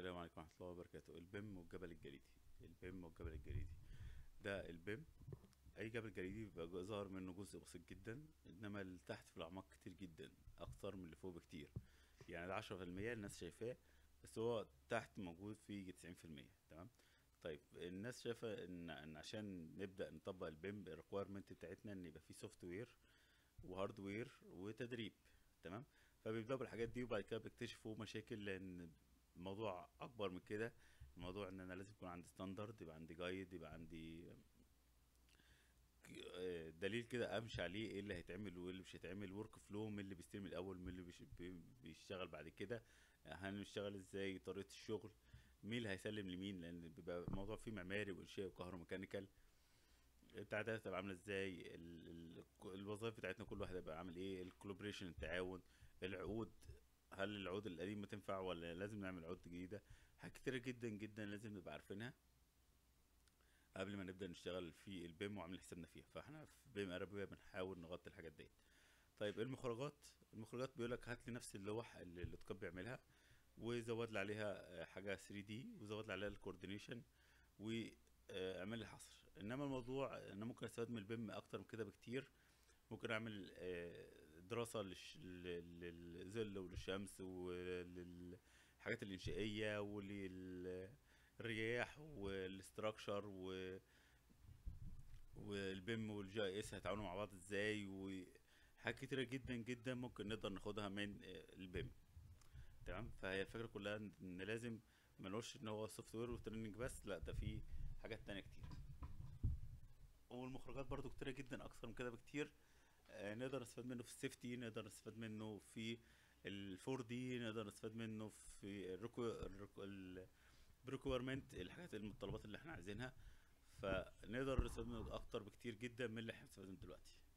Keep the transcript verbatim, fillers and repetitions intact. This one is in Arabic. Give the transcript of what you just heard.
السلام عليكم ورحمه الله وبركاته. البيم والجبل الجليدي، البيم والجبل الجليدي ده البيم اي جبل جليدي بيبقى ظاهر منه جزء بسيط جدا، انما اللي تحت في الاعماق كتير جدا اكتر من اللي فوق بكتير. يعني ال عشرة في المية الناس شايفاه، بس هو تحت موجود فيه تسعين في المية. تمام. طيب الناس شايفه ان ان عشان نبدا نطبق البيم الريكويرمنت بتاعتنا ان يبقى فيه سوفت وير وهارد وير وتدريب. تمام. فبيبداوا بالحاجات دي وبعد كده بيكتشفوا مشاكل، لان الموضوع اكبر من كده. الموضوع ان انا لازم يكون عندي ستاندرد، يبقى عندي جايد، يبقى عندي دليل كده امشي عليه، ايه اللي هيتعمل وايه اللي مش هيتعمل، ورك فلو، مين اللي بيستلم الاول، مين اللي بيشتغل بعد كده، هنشتغل ازاي، طريقه الشغل، مين اللي هيسلم لمين، لان بيبقى الموضوع فيه معماري وانشاء وكهروميكانيكال. بتاعت ده هتبقى عامله ازاي، الوظائف بتاعتنا كل واحد هيبقى عامل ايه، الكولابريشن، التعاون، العقود، هل العقود القديمه تنفع ولا لازم نعمل عقود جديده. حاجات كتير جدا جدا لازم نبقى عارفينها قبل ما نبدا نشتغل في البيم وعاملين حسابنا فيها. فاحنا في بيم ارابيا بنحاول نغطي الحاجات ديت. طيب المخرجات، المخرجات بيقولك هات لي نفس اللوح اللي الاتقان بيعملها وزود لي عليها حاجه ثري دي وزود لي عليها الكوردينيشن واعمل لي حصر. انما الموضوع انا ممكن استفاد من البيم اكتر من كده بكتير. ممكن اعمل دراسه للظل وللشمس وللحاجات الانشائيه وللرياح والاستراكشر و والبيم والجي اي اس هيتعاملوا مع بعض ازاي، وحاجات كتيره جدا جدا ممكن نقدر ناخدها من البيم. تمام. فهي الفكره كلها ان لازم ما نقولش ان هو سوفت وير وتريننج بس، لا ده في حاجات تانيه كتير، والمخرجات برضو كتيرة جدا اكثر من كده بكتير. آه نقدر نستفاد منه في السيفتي، نقدر نستفاد منه في الفور دي، نقدر نستفاد منه في الريكويرمنت، الحاجات المتطلبات اللي احنا عايزينها، فنقدر نستفاد منه اكتر بكتير جدا من اللي احنا بنستفاد منه دلوقتي.